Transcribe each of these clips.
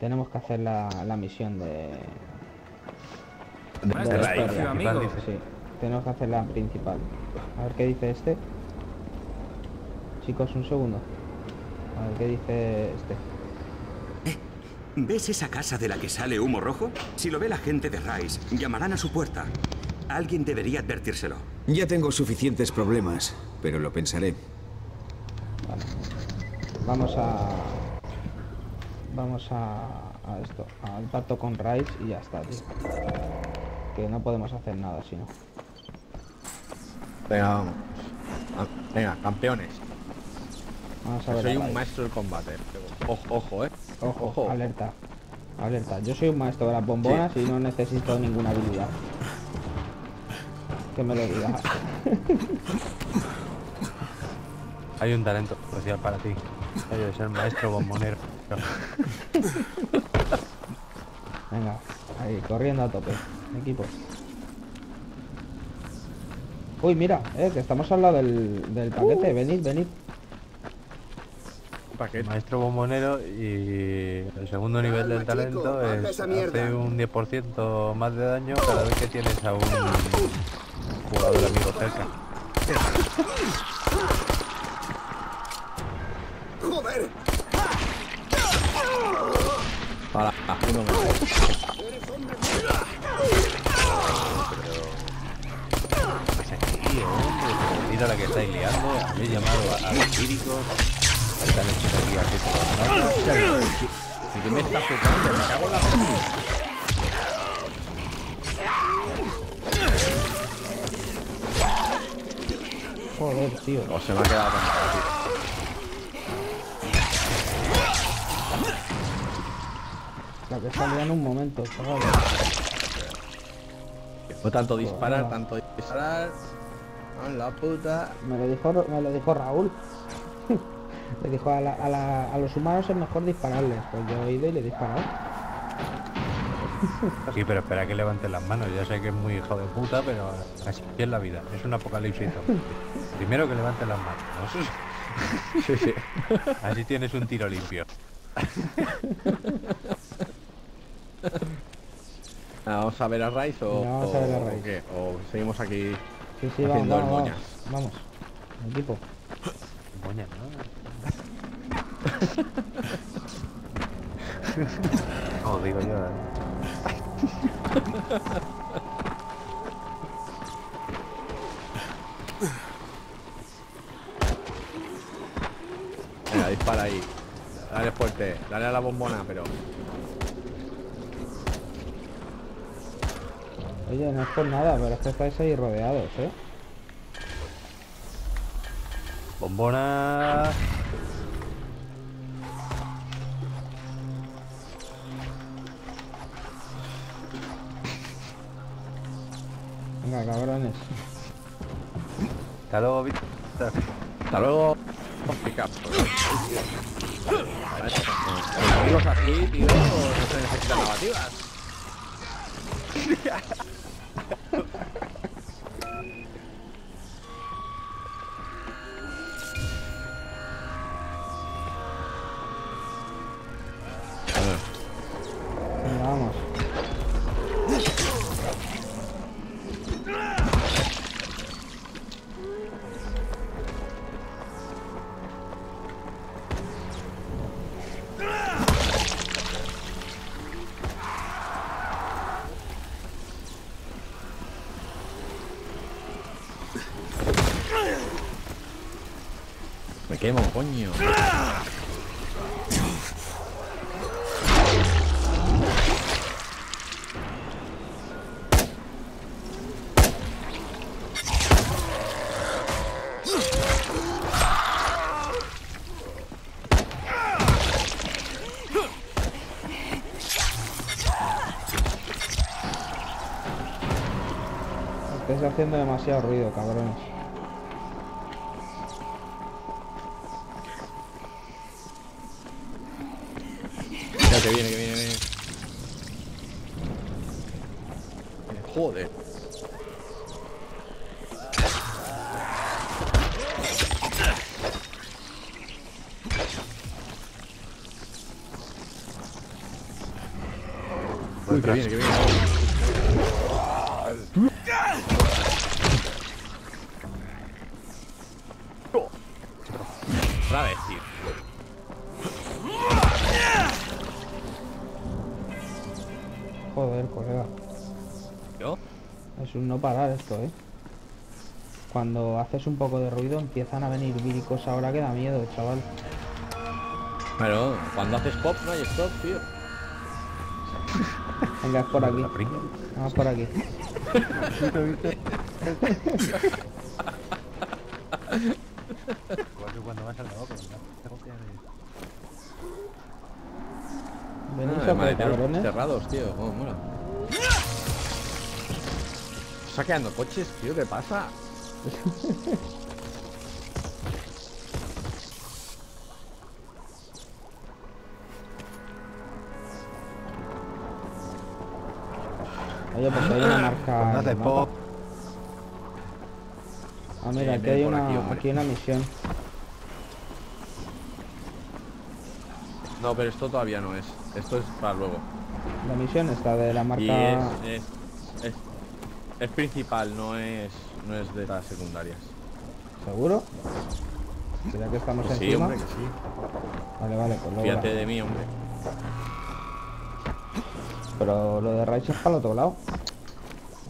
Tenemos que hacer la misión de Rais, sí. Tenemos que hacer la principal. A ver qué dice este. Chicos, un segundo. A ver qué dice este. ¿Ves esa casa de la que sale humo rojo? Si lo ve la gente de Rais, llamarán a su puerta. Alguien debería advertírselo. Ya tengo suficientes problemas, pero lo pensaré. Vale. Vamos a esto, al pacto con Rais y ya está, tío. Que no podemos hacer nada si no. Venga, vamos. Venga, campeones. Vamos a ver. Soy un maestro del combate. Ojo, ojo, Ojo, ojo. Alerta. Alerta. Yo soy un maestro de las bombonas, sí. Y no necesito ninguna habilidad. Que me lo digas. Hay un talento especial para ti. Yo de ser maestro bombonero. Venga, ahí, corriendo a tope, equipo. Uy, mira, que estamos al lado del paquete. Venid, venid. Paquete. Maestro bombonero y el segundo nivel del talento, chico, es hace un 10% más de daño cada vez que tienes a un jugador amigo cerca. ¡Joder! Ahora, uno me... Mira la que estáis liando. Habéis llamado a los quíricos. Están hechos aquí a que se... Si me estás tocando, me cago en la puta. Joder, tío. No se me ha quedado tan mal, tío. La que salía en un momento, chaval. O tanto disparar, bueno, tanto disparar. ¡A la puta! Me lo dijo Raúl. Le dijo a los humanos es mejor dispararles. Pues yo he ido y le he disparado. Sí, pero espera que levanten las manos. Ya sé que es muy hijo de puta, pero así es la vida. Es un apocalipsis. Primero que levanten las manos, ¿no? Sí, sí. Así tienes un tiro limpio. Vamos a ver a Rais o qué, o seguimos aquí, sí, sí, haciendo vamos, el moñas. Vamos, el tipo. Moñas, ¿no? Como digo yo, ¿eh? Venga, dispara ahí. Dale fuerte, dale a la bombona, pero... Oye, no es por nada, pero es que estáis ahí rodeados, ¿eh? ¡Bombona! Venga, cabrones. Hasta luego, Víctor. Hasta luego. Los amigos aquí, tío, no se necesitan negativas. Quemo, coño. Estáis haciendo demasiado ruido, cabrones. Que viene, que viene, que viene. Joder. atrás. Que viene, que viene. Otra vez, tío. Joder, colega. ¿Yo? Es un no parar esto, ¿eh? Cuando haces un poco de ruido empiezan a venir víricos ahora que da miedo, chaval. Pero cuando haces pop no hay stop, tío. Venga, es por aquí. Vamos por aquí. Cuando vas al lado, venís a maletero cerrados, tío. Oh, mola. Saqueando coches, tío, ¿qué pasa? Oye, pues hay una marca. No hace pop. Ah, mira, sí, aquí hay una, aquí una misión. No, pero esto todavía no es. Esto es para luego. La misión está de la marca. Y es principal, no es de las secundarias. ¿Seguro? ¿Será que estamos en encima? Sí, hombre, que sí. Vale, vale, pues luego. Fíjate de mí, hombre. Pero lo de Rais es para el otro lado.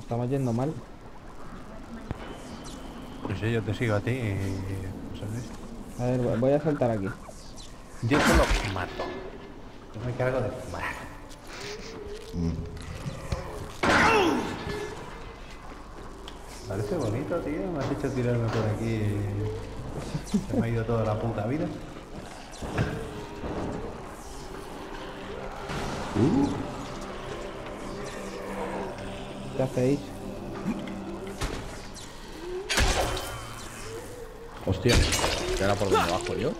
Estamos yendo mal. Pues yo te sigo a ti. A ver, voy a saltar aquí. Yo solo mato. Yo me encargo de fumar. Parece bonito, tío. Me has hecho tirarme por aquí. Se me ha ido toda la puta vida. ¿Qué hacéis? Hostia, ¿qué era por donde bajo yo?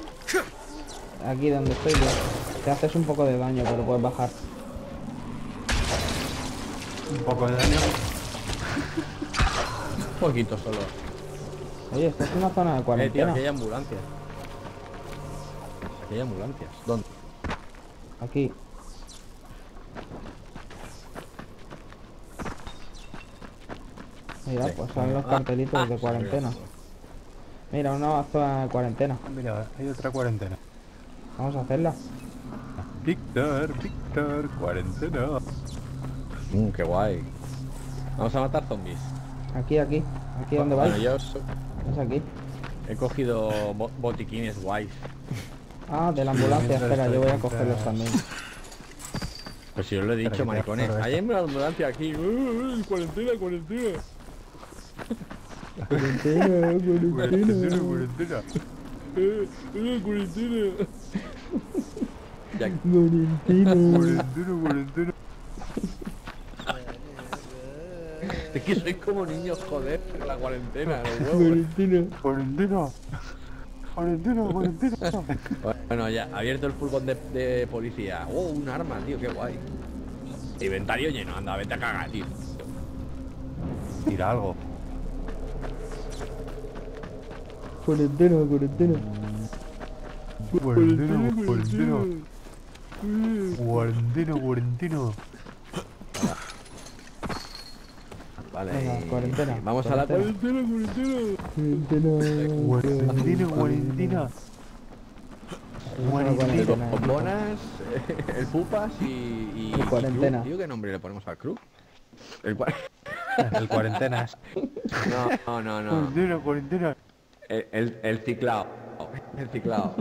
Aquí donde estoy yo. Te haces un poco de daño, pero puedes bajar. ¿Un poco de daño? Un poquito solo. Oye, esta es una zona de cuarentena. Tío, aquí hay ambulancias. Aquí hay ambulancias. ¿Dónde? Aquí. Mira, pues son los cartelitos de cuarentena. Mira, una zona de cuarentena. Mira, hay otra cuarentena. Vamos a hacerla. Víctor, Víctor, cuarentena. Qué guay. Vamos a matar zombies. Aquí, aquí. Aquí, ¿dónde vais? Bueno, es aquí. He cogido botiquines guays. Ah, de la ambulancia. Espera, yo voy a cogerlos también. Pues si os lo he dicho, maricones. Hay una ambulancia aquí. Cuarentena, cuarentena. Cuarentena, cuarentena. Cuarentena. Cuarentena, cuarentena. Es que soy como niño, joder, en la cuarentena. Cuarentena, cuarentena. Cuarentena, cuarentena. Bueno, ya, abierto el furgón de policía. Oh, un arma, tío, qué guay. Inventario lleno, anda, vete a cagar, tío. Tira algo. Cuarentena, cuarentena. Cuarentena, cuarentena. Cuarentena, cuarentena. Vale, cuarentena. Vamos a la cuarentena, cuarentena. Cuarentena, cuarentena. Cuarentena. Bombonas, el pupas y cuarentena. Tío, ¿qué nombre le ponemos al club? El cuarentenas. No, no, no. Cuarentena, cuarentena. El ciclao. El ciclao.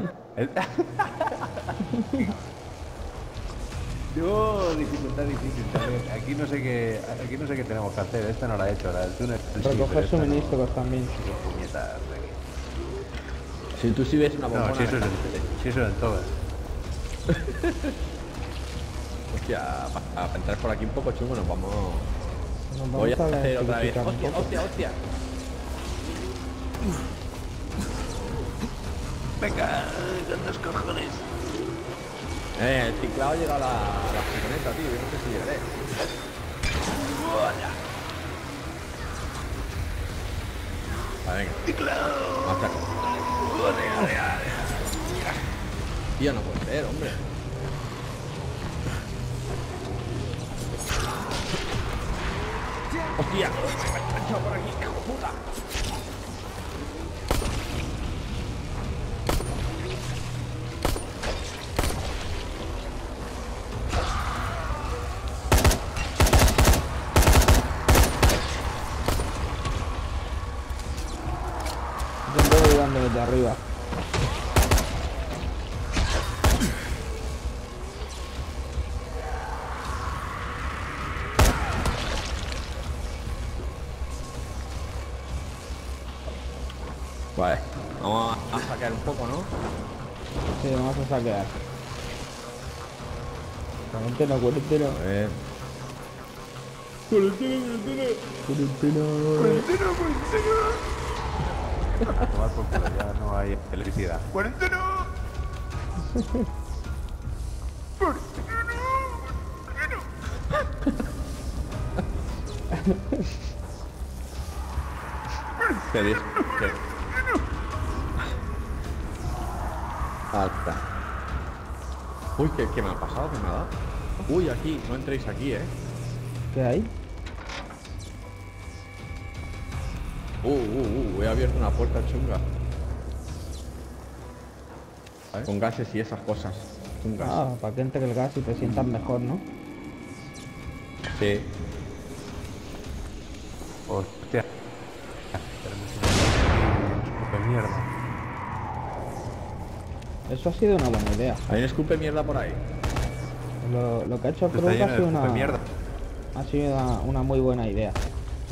Yo, dificultad, dificultad. Aquí no sé qué. Aquí no sé qué tenemos que hacer. Esta no la he hecho, la del túnel. Recoger sí, suministros no, también. Si tú sí ves una bombona. No, si eso es en todas. Hostia, para entrar por aquí un poco chungo nos vamos. Voy a hacer otra vez. Hostia, hostia, hostia. Venga, tantos cojones. El ciclado llega a la furgoneta, tío. Yo no sé si llegaré. Vale, venga. Ciclado. Tío, no puede ser, hombre. Hostia. Me he echado por aquí, hijo de puta. De arriba. Vale, vamos a saquear un poco, ¿no? Sí, vamos a saquear. Cuarentena, cuarentena. Cuarentena. A tomar por culo, ya no hay electricidad. ¡Cuarentena! ¡Cuarentena! Alta. Uy, ¿qué me ha pasado? ¿Qué me ha dado? Uy, aquí, no entréis aquí, ¿eh? ¿Qué hay? He abierto una puerta chunga. ¿Vale? Con gases y esas cosas. Chungas. Ah, para que entre el gas y te sientas mejor, ¿no? Sí. Hostia. Escupe mierda. Eso ha sido una buena idea. Hay un escupe mierda por ahí. Lo que ha hecho Cruz ha sido una... mierda. Ha sido una muy buena idea.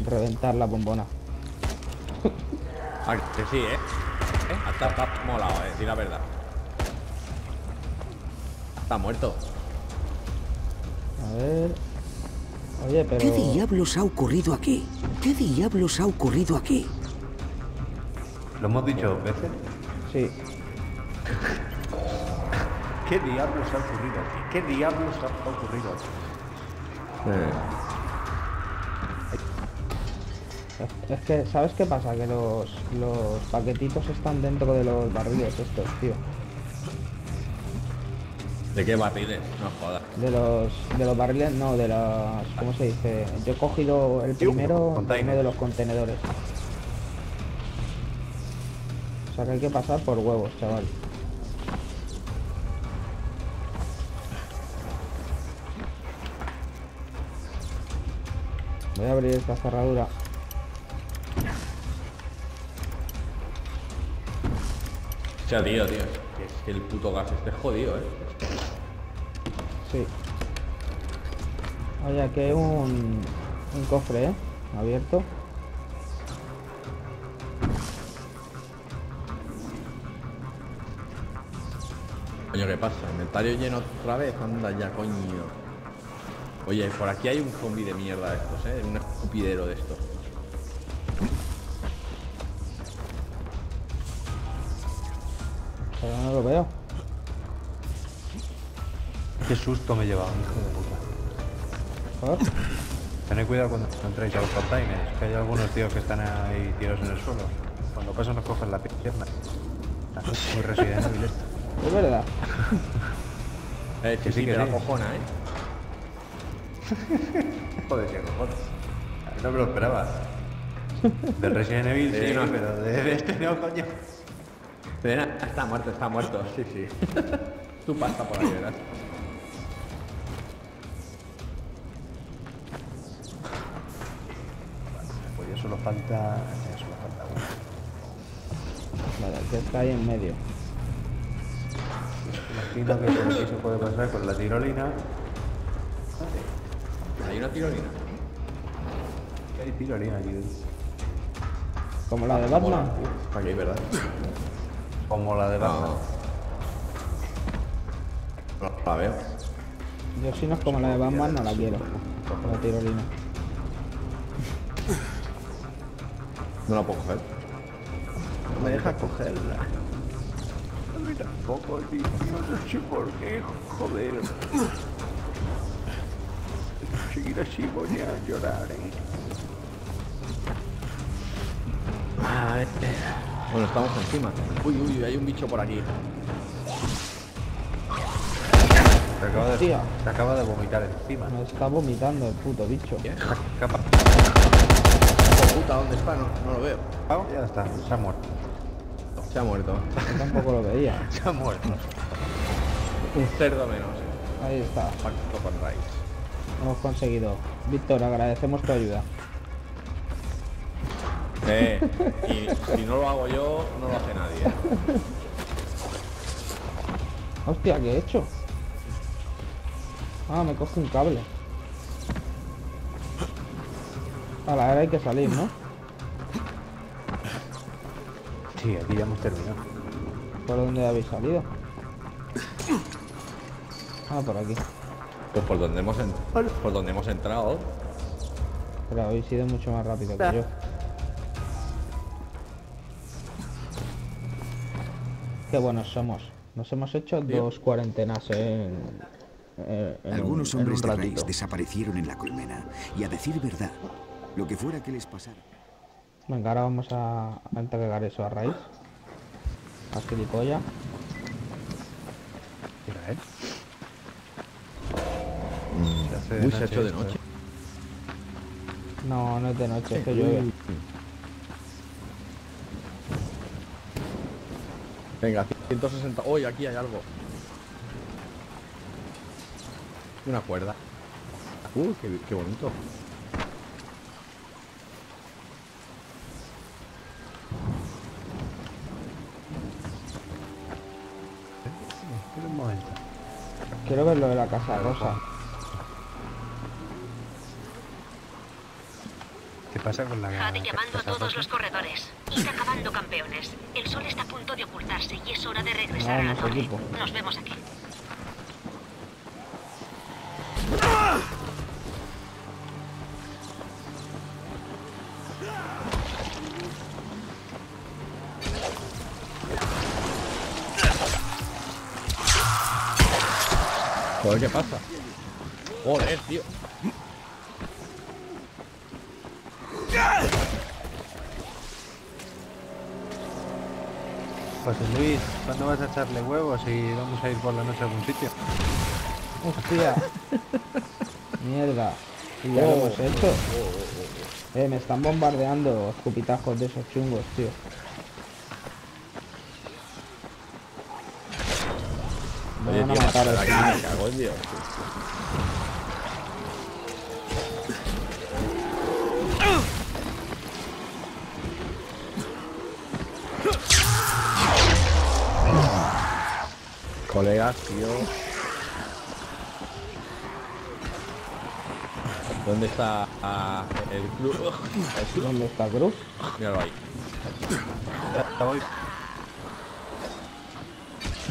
Reventar la bombona. Ah, que sí, Hasta está molado, decir la verdad. Está muerto. A ver... Oye, pero... ¿Qué diablos ha ocurrido aquí? ¿Qué diablos ha ocurrido aquí? ¿Lo hemos dicho dos veces? Sí. ¿Qué diablos ha ocurrido aquí? ¿Qué diablos ha ocurrido aquí? Es que, ¿sabes qué pasa? Que los paquetitos están dentro de los barriles estos, tío. ¿De qué barriles? No jodas. De los barriles, no, de las... ¿Cómo se dice? Yo he cogido el primero de los contenedores. O sea que hay que pasar por huevos, chaval. Voy a abrir esta cerradura. O sea, tío. Es que el puto gas esté jodido, Sí. Oye, aquí hay un cofre, abierto. Coño, ¿qué pasa? Inventario lleno otra vez, anda ya, coño. Oye, por aquí hay un zombi de mierda de estos, un escupidero de estos. No lo veo. Qué susto me he llevado, hijo de puta. Tened cuidado cuando entréis a los containers, que hay algunos tíos que están ahí tirados en el suelo. Cuando pasan nos cogen la pierna. Muy Resident Evil esto. Es verdad. Que sí, que la cojona, Joder, qué cojones. No me lo esperaba. Del Resident Evil sí, no, pero de este no, coño. Está muerto, sí. Tú pasa por ahí, verás. Pues ya solo falta... uno. Vale, el que está ahí en medio. Imagino que por aquí se puede pasar con la tirolina. ¿Hay una tirolina? Hay tirolina aquí. ¿Como la de Batman? Aquí, ¿verdad? Como la de Batman. No la veo. Yo si no es como la de Batman no la quiero. La tirolina. No la puedo coger. No me dejas cogerla. A mí tampoco, tío. No sé por qué, joder. Seguir así voy a llorar, A ver. Bueno, estamos encima. Uy, hay un bicho por aquí. Se acaba de vomitar encima. Me está vomitando el puto bicho. pregunta dónde está, no lo veo. Ya está, se ha muerto. Se ha muerto. Yo tampoco lo veía. Se ha muerto. Un cerdo menos. Ahí está. Pacto con Rais. Hemos conseguido. Víctor, agradecemos tu ayuda. Y si no lo hago yo, no lo hace nadie. Hostia, ¿qué he hecho? Ah, me coge un cable. A la hora hay que salir, ¿no? Sí, aquí ya hemos terminado. ¿Por dónde habéis salido? Ah, por aquí. Pues por donde hemos entrado. Por donde hemos entrado. Pero habéis sido mucho más rápido que yo. Qué buenos somos. Nos hemos hecho dos cuarentenas en algunos hombres de Rais desaparecieron en la colmena. Y a decir verdad, lo que fuera que les pasara. Venga, ahora vamos a entregar eso a Rais. A gilipollas. Uy, se ha hecho de noche. No, no es de noche, es que llueve. Venga, 160. Uy, aquí hay algo. Una cuerda. Qué bonito. Un momento. Quiero ver lo de la casa rosa. ¿Qué pasa con la casa rosa? Jade llamando a todos los corredores. Ir acabando, campeones. El sol está a punto de ocultarse y es hora de regresar a la torre. Nos vemos aquí. Joder, ¿qué pasa? Joder, tío. Pues Luis, ¿cuándo vas a echarle huevos y vamos a ir por la noche a algún sitio? Hostia. Mierda. Y ya lo hemos hecho. Me están bombardeando escupitajos de esos chungos, tío. Oye, tío, me cago en Dios. Colegas, tío. ¿Dónde está el club? ¿Dónde está el club? Míralo ahí.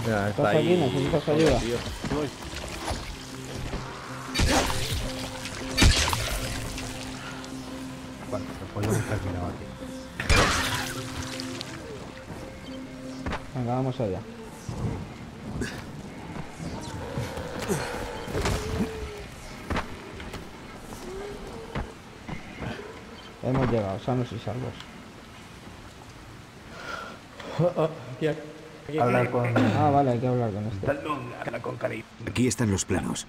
Mira, está ahí. ¿Necesitas ayuda? Bueno, después lo he terminado aquí. Venga, vamos allá. Hemos llegado, sanos y salvos. Hablar con... Ah, vale, hay que hablar con este. Aquí están los planos.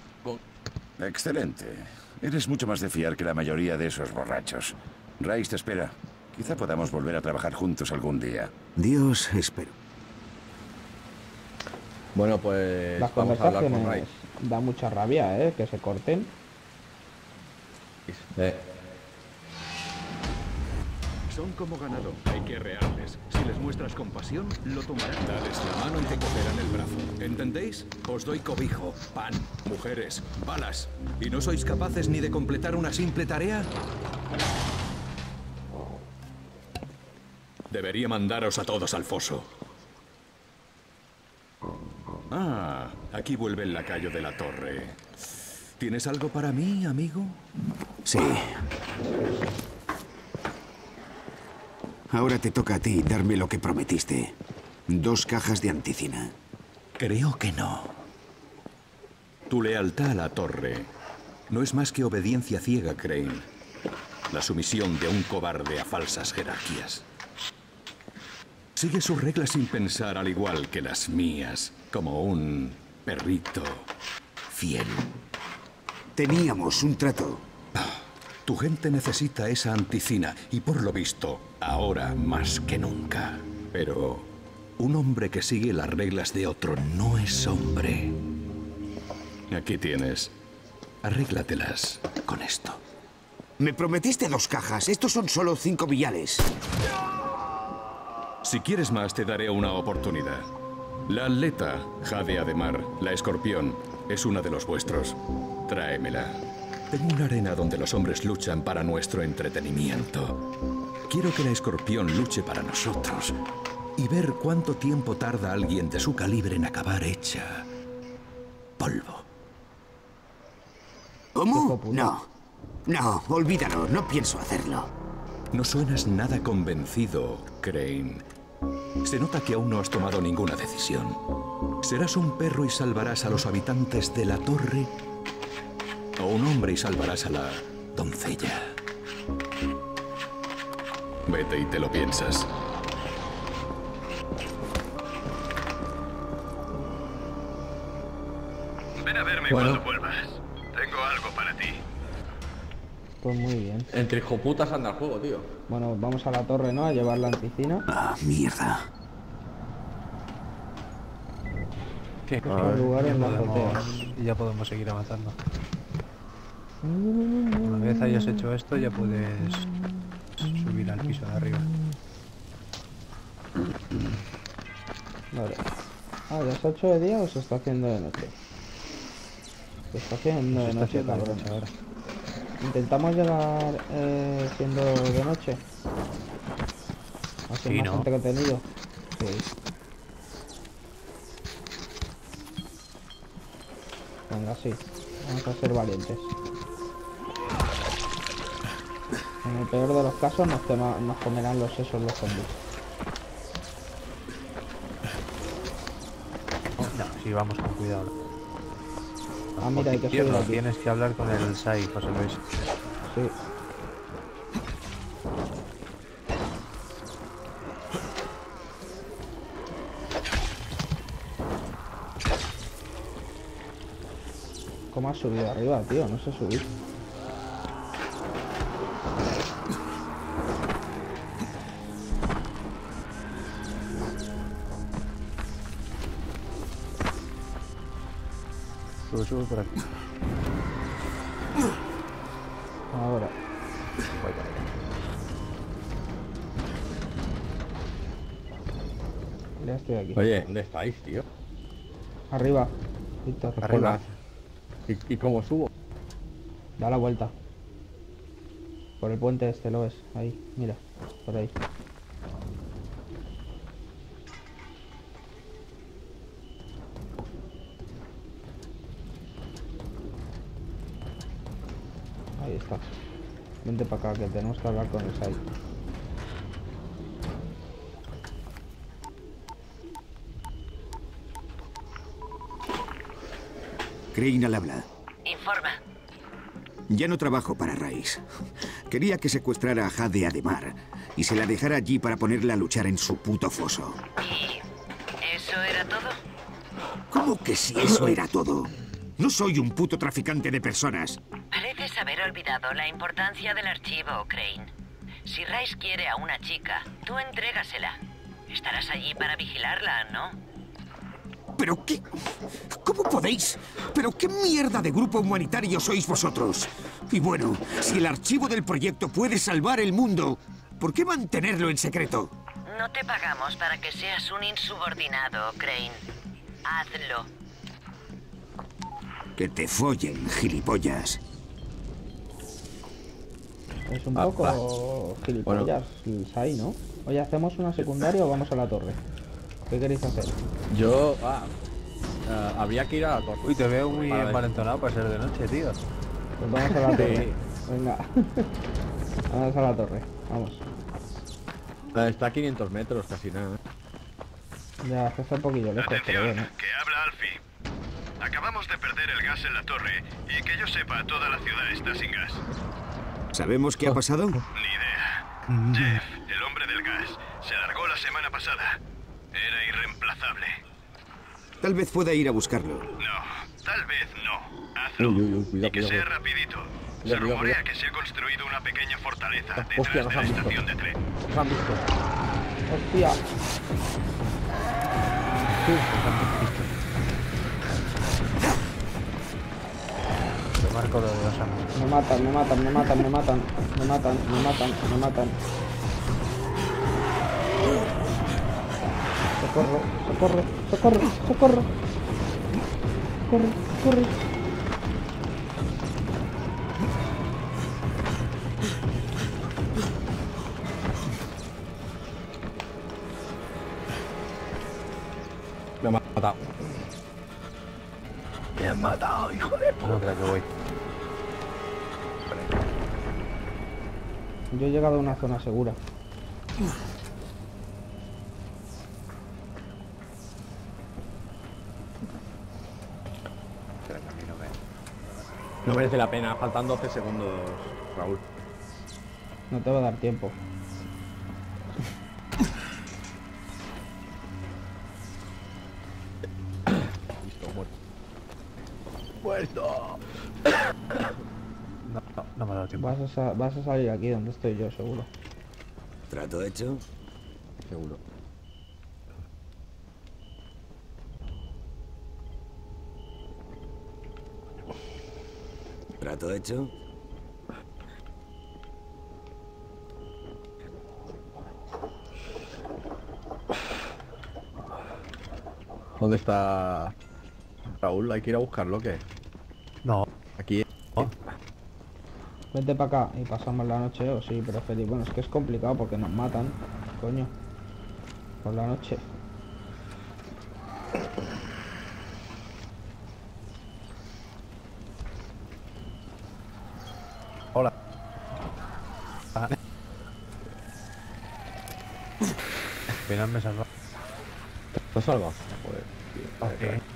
Excelente. Eres mucho más de fiar que la mayoría de esos borrachos. Rais te espera. Quizá podamos volver a trabajar juntos algún día. Dios, espero. Bueno, pues... Las vamos a hablar con Rais. Da mucha rabia, ¿eh? Que se corten. Son como ganado, hay que rearles. Si les muestras compasión, lo tomarán. Dales la mano y te cogerán el brazo. ¿Entendéis? Os doy cobijo, pan, mujeres, balas. ¿Y no sois capaces ni de completar una simple tarea? Debería mandaros a todos al foso. Ah, aquí vuelve el lacayo de la torre. ¿Tienes algo para mí, amigo? Sí. Ahora te toca a ti darme lo que prometiste. 2 cajas de anticina. Creo que no. Tu lealtad a la torre no es más que obediencia ciega, Crane. La sumisión de un cobarde a falsas jerarquías. Sigue sus reglas sin pensar, al igual que las mías, como un perrito fiel. Teníamos un trato. Tu gente necesita esa anticina y, por lo visto, ahora más que nunca. Pero un hombre que sigue las reglas de otro no es hombre. Aquí tienes. Arréglatelas con esto. Me prometiste 2 cajas. Estos son solo 5 viales. Si quieres más, te daré una oportunidad. La atleta, Jade Ademar, la escorpión, es una de los vuestros. Tráemela. Tengo una arena donde los hombres luchan para nuestro entretenimiento. Quiero que la escorpión luche para nosotros y ver cuánto tiempo tarda alguien de su calibre en acabar hecha polvo. ¿Cómo? No. No, olvídalo. No pienso hacerlo. No suenas nada convencido, Crane. Se nota que aún no has tomado ninguna decisión. ¿Serás un perro y salvarás a los habitantes de la torre? ¿O un hombre y salvarás a la doncella? Vete y te lo piensas. Ven a verme cuando vuelvas. Tengo algo para ti. Pues muy bien. Entre hijoputas anda el juego, tío. Bueno, vamos a la torre, ¿no? A llevar la anticina. Ah, mierda. ¿Qué? Ya podemos seguir avanzando. Una vez hayas hecho esto, ya puedes subir al piso de arriba. Vale. Ah, ¿ya se ha hecho de día o se está haciendo de noche? Se está haciendo de noche, cabrón, ahora. Intentamos llegar siendo de noche. Hace más entretenido. Sí. Venga, sí. Vamos a ser valientes. En el peor de los casos nos comerán los sesos los zombies. No, sí, vamos con cuidado. Ah, mira, hay que subir aquí. Tienes que hablar con el Sai, José Luis. Sí. ¿Cómo has subido arriba, tío? No sé subir. Sube por aquí. Ahora. Voy para allá. Ya estoy aquí. Oye, ¿dónde estáis, tío? Arriba. Víctor, arriba. ¿Y cómo subo? Da la vuelta. Por el puente este, lo ves. Ahí, mira. Por ahí. Ahí está. Vente para acá, que tenemos que hablar con el Sai. Crane al habla. Informa. Ya no trabajo para Rais. Quería que secuestrara a Jade Ademar y se la dejara allí para ponerla a luchar en su puto foso. ¿Y eso era todo? ¿Cómo que si eso era todo? No soy un puto traficante de personas. Pareces haber olvidado la importancia del archivo, Crane. Si Rais quiere a una chica, tú entrégasela. Estarás allí para vigilarla, ¿no? ¿Pero qué? ¿Cómo podéis? ¿Pero qué mierda de grupo humanitario sois vosotros? Y bueno, si el archivo del proyecto puede salvar el mundo, ¿por qué mantenerlo en secreto? No te pagamos para que seas un insubordinado, Crane. Hazlo. Que te follen, gilipollas. Es un poco gilipollas, Sai, ¿no? Oye, ¿hacemos una secundaria o vamos a la torre? ¿Qué queréis hacer? Yo... había que ir a la torre. Uy, te veo muy envalentonado para ser de noche, tío. Pues vamos a la torre. Venga. Vamos a la torre. Vamos. Está a 500 metros, casi nada. Ya, está un poquillo lejos. Atención, pero bueno. Que habla Alfie. Acabamos de perder el gas en la torre. Y que yo sepa, toda la ciudad está sin gas. ¿Sabemos qué ha pasado? Ni idea. Jeff, el hombre del gas, se largó la semana pasada. Era irreemplazable. Tal vez pueda ir a buscarlo. No, Tal vez no. Hazlo. Cuidado, y que sea rapidito. Se rumorea que se ha construido una pequeña fortaleza detrás de la estación de tren. ¡Hostia! Te marco lo de los amos. Me matan. Socorro. Me han matado, hijo de puta. No creo que voy. Yo he llegado a una zona segura. No merece la pena, faltan 12 segundos, Raúl. No te va a dar tiempo. Muerto. No me ha dado tiempo. Vas a salir aquí donde estoy yo, seguro. ¿Trato hecho? Seguro. ¿Trato hecho? ¿Dónde está Raúl? ¿Hay que ir a buscarlo o qué? No. Aquí. ¿No? Vente para acá y pasamos la noche, o sí, pero feliz. Bueno, es que es complicado porque nos matan, coño. Por la noche. Hola. Al final me salva. ¿Te salva? Joder, tío.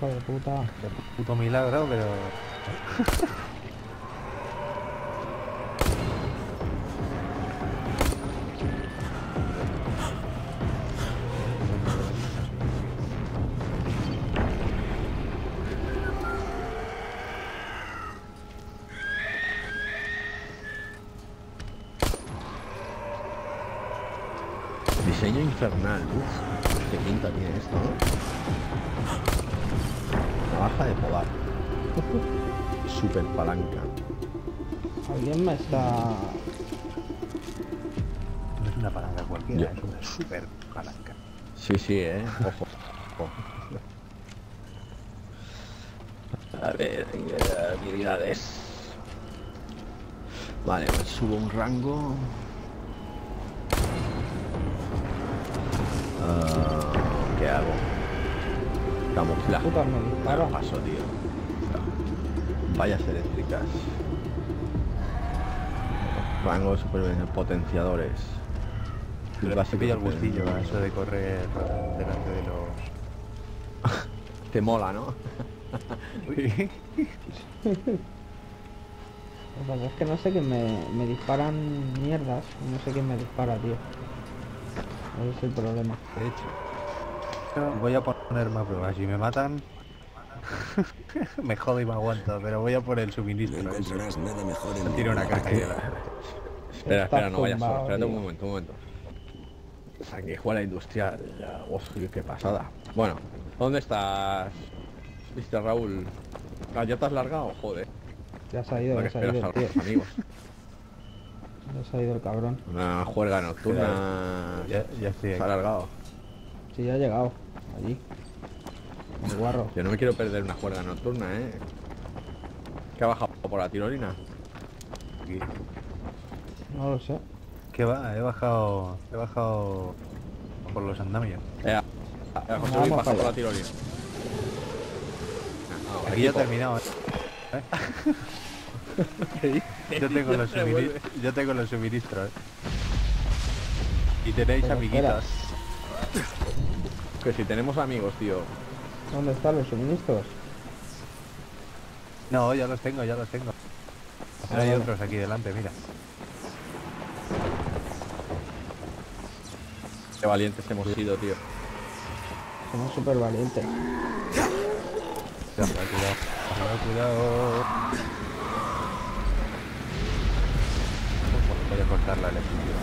Joder, puta. De puto milagro, pero... Diseño infernal, uff, qué pinta tiene esto, ¿no? Navaja de podar. Super palanca. Alguien me está... No es una palanca cualquiera, es una super palanca. Sí, ojo. A ver, habilidades. Vale, pues subo un rango. ¿Qué hago? Camuflaje. Claro, paso, tío. Vallas eléctricas. Rango de supervivencia. Potenciadores. Pero vas a pillar el bolsillo, eso de correr delante de los... Te mola, ¿no? Lo que es que no sé, que me disparan mierdas. No sé quién me dispara, tío. Ese es el problema. De hecho, voy a poner más pruebas. Si me matan, me jodo y me aguanto, pero voy a por el suministro. No encontrarás nada mejor en... Tiro una caja. Espera, no vayas solo. Espérate un momento. Sanguijuela industrial. Hostia, qué pasada. Bueno, ¿dónde estás? ¿Viste, Raúl? ¿Ya te has largado? Joder. Ya has salido, tío. Amigos. Se ha ido el cabrón. Una juerga nocturna. Ya estoy aquí. Se ha alargado. Sí, ya ha llegado. Allí. El guarro. Yo no me quiero perder una juerga nocturna, ¿eh? ¿Qué ha bajado por la tirolina? Aquí. No lo sé. ¿Qué va? He bajado por los andamios. José Luis pasó por la tirolina. No, aquí ya he terminado, ¿eh? Yo tengo los suministros. Y tenéis... Pero amiguitas. Que si tenemos amigos, tío. ¿Dónde están los suministros? No, ya los tengo. Ahora hay otros aquí delante, mira. Qué valientes hemos sido, tío. Es súper valiente. Cuidado, cuidado. Voy a cortar la electricidad.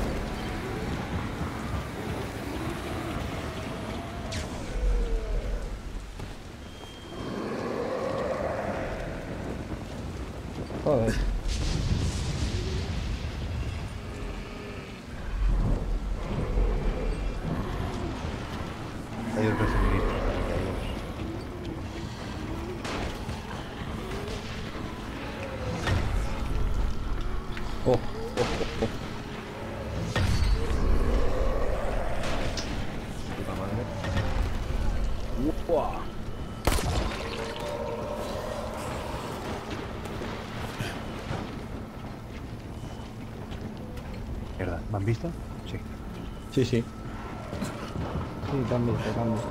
Joder. Hay otro suministro también que hay. Puta madre. Uah. ¿Me han visto? Sí. Sí, sí. Sí, te han visto, te han visto.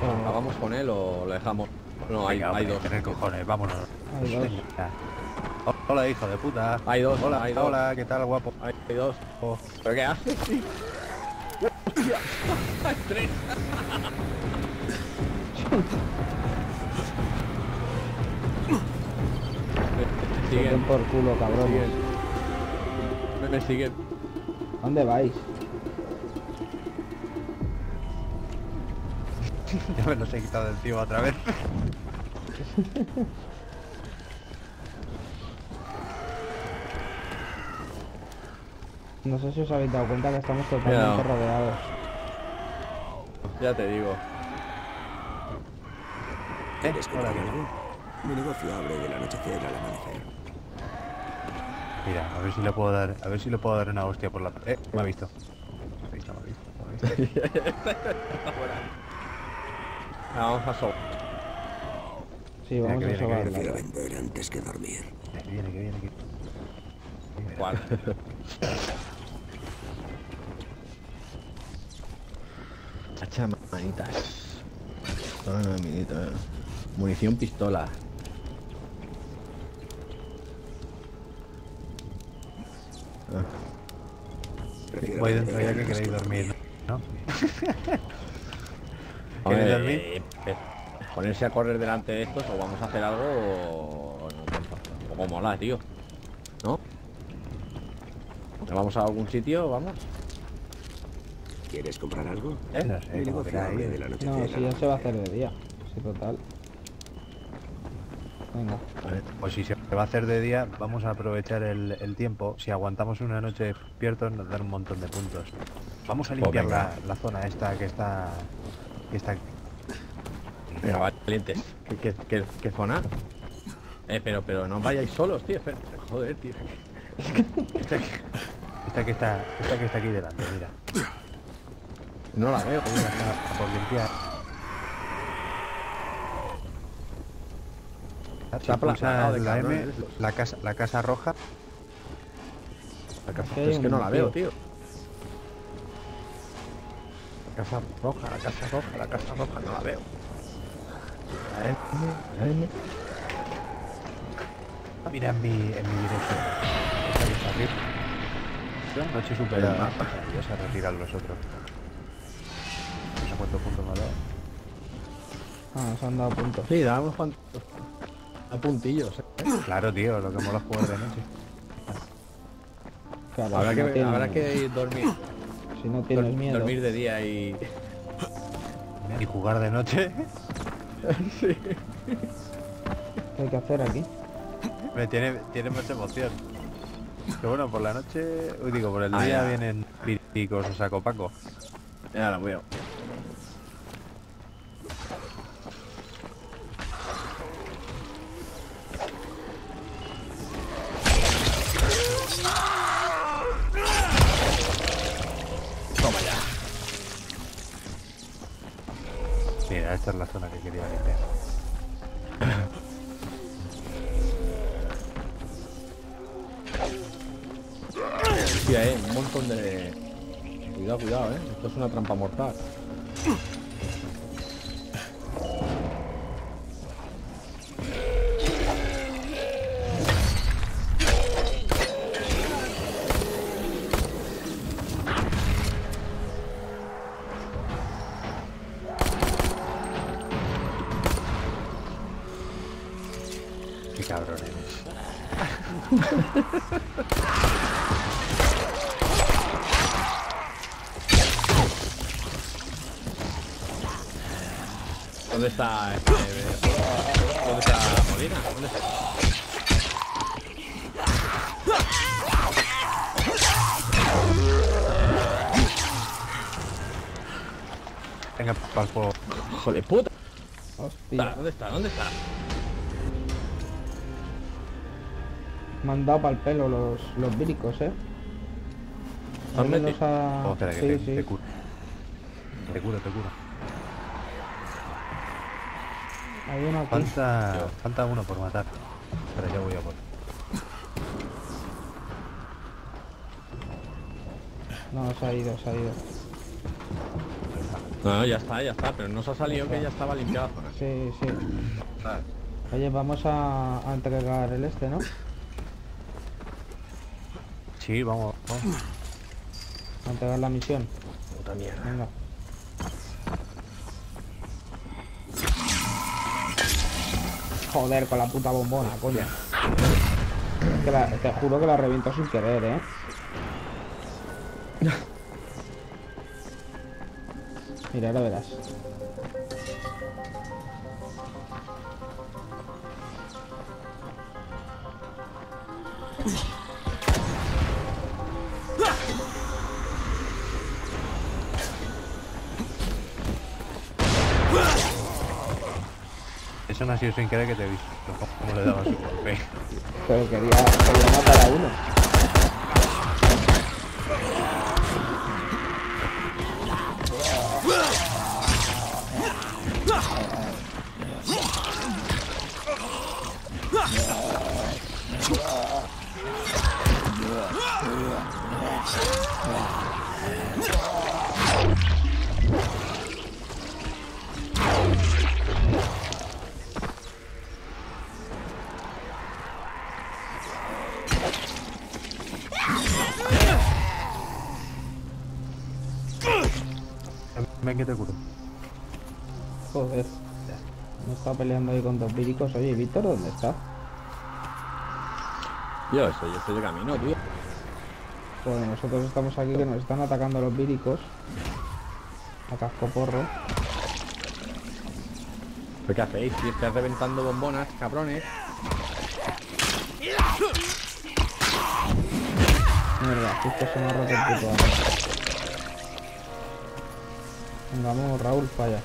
¿La vamos con él o la dejamos? No, venga, hay dos. Tener cojones, vámonos. Hay dos. Hola, hijo de puta. Hay dos. Hola, hay dos. Hola, ¿qué tal, guapo? Hay dos. Oh. ¿Pero qué haces? ¡Hostia! ¡Hay tres! Me siguen. Por culo, cabrón. Me siguen. ¿Dónde vais? Ya me los he quitado de encima otra vez. No sé si os habéis dado cuenta que estamos totalmente rodeados. Ya te digo. Eres colaborador. Mi negocio abre del anochecer al amanecer. Mira, a ver si le puedo dar, a ver si le puedo dar una hostia por la. Me ha visto. Me ha visto, me ha visto. Vamos a sobar. Sí, vamos a sobar. Prefiero vender antes que dormir. Que viene, que viene, que viene. ¿Cuál? Hacha, manitas. Pistola, minita. Munición, pistola. Voy dentro ya que queréis dormir, ¿no? ¿Queréis dormir? Ponerse a correr delante de estos o vamos a hacer algo o... Como mola, tío. ¿No? ¿Nos vamos a algún sitio? ¿Vamos? ¿Quieres comprar algo? No sé, como que ahí. De la noche no, si ya se va a hacer de día. Sí, total. Venga. Vale, pues si se va a hacer de día, vamos a aprovechar el tiempo. Si aguantamos una noche despiertos, nos dan un montón de puntos. Vamos a limpiar la zona esta que está... Venga, valientes. ¿Qué zona? Pero no vayáis solos, tío. Joder, tío. Esta que está aquí delante, mira. No la veo, por limpiar. Está aplastada la M, la casa roja. La casa, es que no la veo, tío. La casa roja, no la veo. La M. Mira en mi dirección. Esta que está arriba. Noche superior. Ya se retiran los otros. ¿Cuántos puntos me ha dado? Ah, nos han dado puntos. Sí, damos cuantos puntillos, Claro, tío, lo que mola es jugar de noche. Claro, habrá que dormir. Si no tienes miedo. Dormir de día y... ¿Y jugar de noche? Sí. ¿Qué hay que hacer aquí? Tiene más emoción. Pero bueno, por la noche... por el día vienen píricos o sacopaco. Ya la veo. Mira, esta es la zona que quería limpiar. Hostia, un montón de... Cuidado, esto es una trampa mortal. Qué cabrón eres. ¿Dónde está este? ¿Dónde está la molina? ¿Dónde está? Venga, pa'l fuego. ¡Hijo de puta! Hostia. ¿Dónde está? ¿Dónde está? Me han dado pa'l pelo los víricos, eh. ¿Dónde los ha...? Oh, espera, que sí, te cura. Te cura, te cura. Hay uno aquí. Falta uno por matar. Espera, ya voy a por. No, se ha ido. No, ya está, pero no se ha salido que ya estaba limpiada. Sí. Oye, vamos a entregar el este, ¿no? Sí, vamos. A entregar la misión. Puta mierda. Venga. Joder, con la puta bombona, coño. Es que te juro que la reviento sin querer, eh. Mira, ahora verás. Eso no ha sido sin querer que te he visto como le daba su golpe. Pero quería matar a uno. Ven que te curo. Joder. Me está peleando ahí con dos víricos. Oye, Víctor, ¿dónde está? Yo estoy de camino, tío. Bueno, nosotros estamos aquí que nos están atacando los víricos. A cascoporro. ¿Pero qué hacéis? Si estáis reventando bombonas, cabrones. Mierda, justo se me ha roto el puto ahora. Vamos, Raúl, para allá.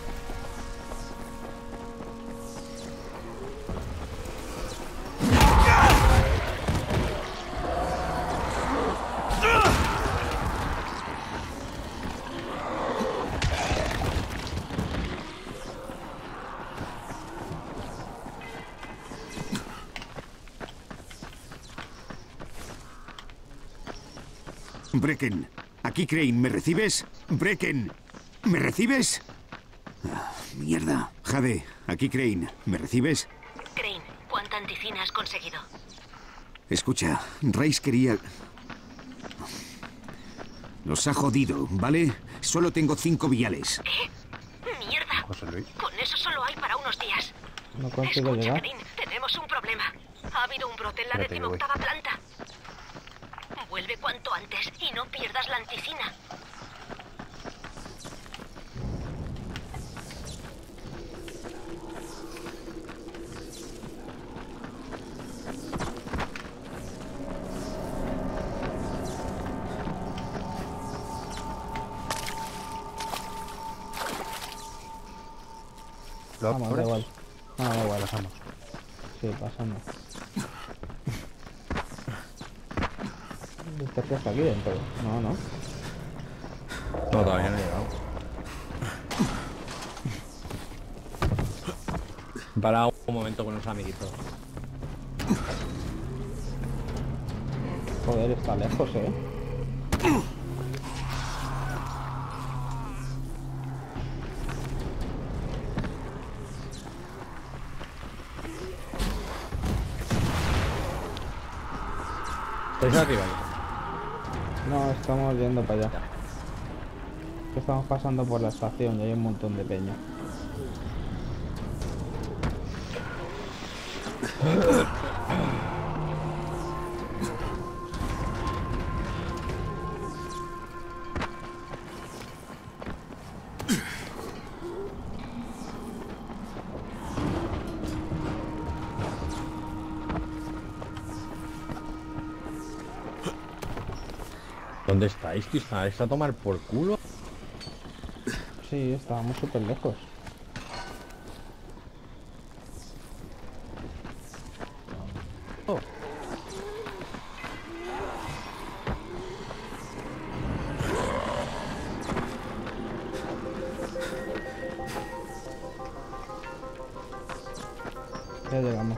Brecken, aquí Crane, ¿me recibes? Brecken. ¿Me recibes? Ah, mierda. Jade, aquí Crane. ¿Me recibes? Crane, ¿cuánta anticina has conseguido? Escucha, Rais quería... Los ha jodido, ¿vale? Solo tengo 5 viales. ¿Qué? ¡Mierda! Con eso solo hay para unos días. No consigo llegar. Escucha, Crane, tenemos un problema. Ha habido un brote en la 18ª planta. Vuelve cuanto antes y no pierdas la anticina. Vamos, da igual. No, da igual, pasamos. Sí, pasamos. ¿Está que hasta aquí dentro? No. No, todavía no he llegado. Parado un momento con los amiguitos. Joder, está lejos, eh. ¿Estáis arriba? No, estamos yendo para allá. Estamos pasando por la estación y hay un montón de peña. ¿Dónde estáis? ¿Que estáis a tomar por culo? Sí, estábamos súper lejos. Oh. Ya llegamos.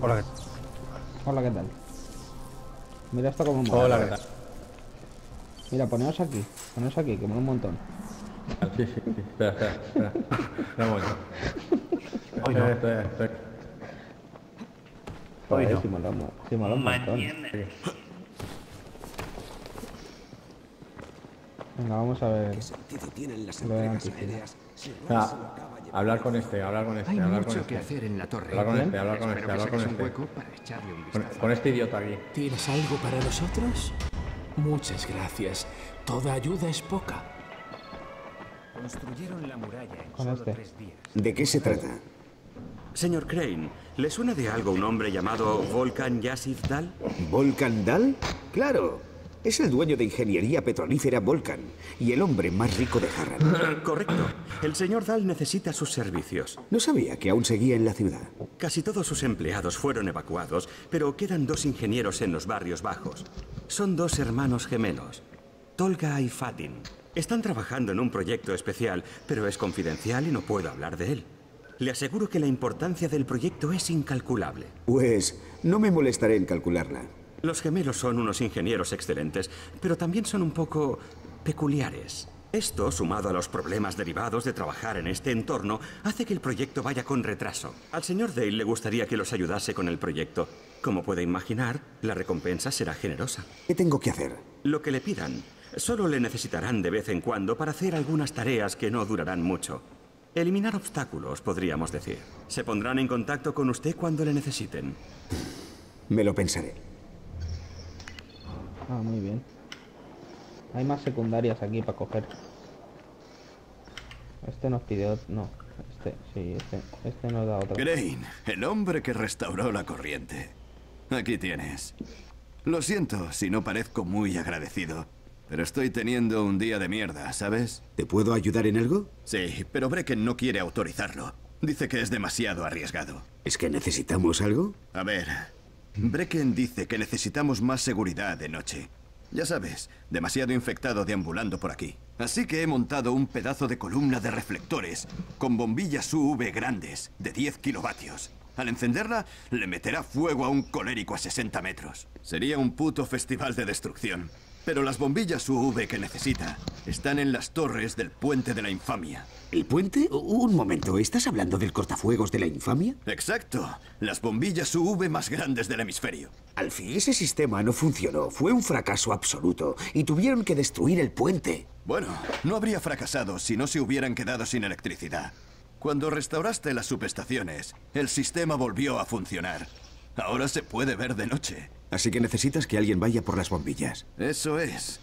Hola, hola, ¿qué tal? Mira esto como un montón. Hola, ¿qué tal? Mira, poneos aquí, que mola un montón. Sí, sí, sí. Espera, espera, espera. Hoy no, espera, espera. Hoy no. Si mola un montón. Venga, vamos a ver. ¿Qué sentido tienen las entregas aéreas? Hablar con este, hablar con este, hablar con este. Hablar con este, hablar con este, hablar con este. Con este idiota aquí. ¿Tienes algo para nosotros? Muchas gracias. Toda ayuda es poca. Construyeron la muralla en solo 3 días. ¿De qué se trata? Señor Crane, ¿le suena de algo un hombre llamado Volkan Yasif Dal? ¿Volkan Dahl? ¡Claro! Es el dueño de ingeniería petrolífera Volkan y el hombre más rico de Harran. Correcto. El señor Dahl necesita sus servicios. No sabía que aún seguía en la ciudad. Casi todos sus empleados fueron evacuados, pero quedan 2 ingenieros en los barrios bajos. Son 2 hermanos gemelos, Tolga y Fatin. Están trabajando en un proyecto especial, pero es confidencial y no puedo hablar de él. Le aseguro que la importancia del proyecto es incalculable. Pues no me molestaré en calcularla. Los gemelos son unos ingenieros excelentes, pero también son un poco peculiares. Esto, sumado a los problemas derivados de trabajar en este entorno, hace que el proyecto vaya con retraso. Al señor Dale le gustaría que los ayudase con el proyecto. Como puede imaginar, la recompensa será generosa. ¿Qué tengo que hacer? Lo que le pidan. Solo le necesitarán de vez en cuando para hacer algunas tareas que no durarán mucho. Eliminar obstáculos, podríamos decir. Se pondrán en contacto con usted cuando le necesiten. Me lo pensaré. Ah, muy bien. Hay más secundarias aquí para coger. Este nos pidió... No, este, sí, este nos da otro. Crane, el hombre que restauró la corriente. Aquí tienes. Lo siento si no parezco muy agradecido, pero estoy teniendo un día de mierda, ¿sabes? ¿Te puedo ayudar en algo? Sí, pero Brecken no quiere autorizarlo. Dice que es demasiado arriesgado. ¿Es que necesitamos algo? A ver... Brecken dice que necesitamos más seguridad de noche. Ya sabes, demasiado infectado deambulando por aquí. Así que he montado un pedazo de columna de reflectores con bombillas UV grandes de 10 kilovatios. Al encenderla, le meterá fuego a un colérico a 60 metros. Sería un puto festival de destrucción. Pero las bombillas UV que necesita están en las torres del Puente de la Infamia. ¿El puente? Un momento, ¿estás hablando del cortafuegos de la infamia? Exacto, las bombillas UV más grandes del hemisferio. Alfie, ese sistema no funcionó, fue un fracaso absoluto y tuvieron que destruir el puente. Bueno, no habría fracasado si no se hubieran quedado sin electricidad. Cuando restauraste las subestaciones, el sistema volvió a funcionar. Ahora se puede ver de noche. Así que necesitas que alguien vaya por las bombillas. Eso es.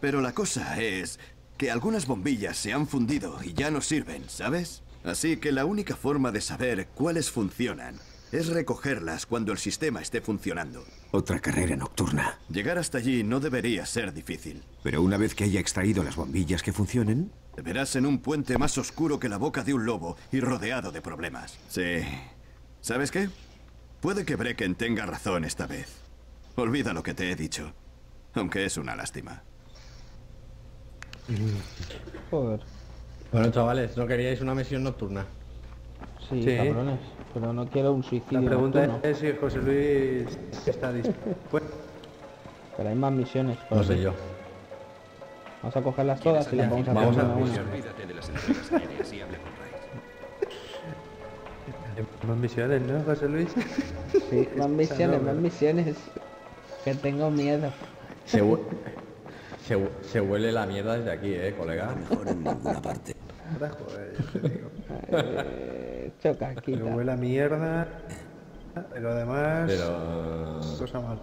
Pero la cosa es que algunas bombillas se han fundido y ya no sirven, ¿sabes? Así que la única forma de saber cuáles funcionan es recogerlas cuando el sistema esté funcionando. Otra carrera nocturna. Llegar hasta allí no debería ser difícil. Pero una vez que haya extraído las bombillas que funcionen... Te verás en un puente más oscuro que la boca de un lobo y rodeado de problemas. Sí. ¿Sabes qué? Puede que Brecken tenga razón esta vez. Olvida lo que te he dicho. Aunque es una lástima. Joder. Bueno, chavales, ¿no queríais una misión nocturna? Sí, sí, cabrones. Pero no quiero un suicidio. La pregunta nocturno es si José Luis está dispuesto. Pero hay más misiones. No sé yo. Vamos a cogerlas todas y las vamos a hacer. Vamos a olvídate de las entregas aéreas y hable con Rais. Más misiones, ¿no, José Luis? Sí, más misiones, más misiones. Que tengo miedo. Segu Se huele la mierda desde aquí, colega. Mejor en ninguna parte. Joder, yo te digo. Choca aquí. Se huele la mierda, pero además... Pero... cosa mal.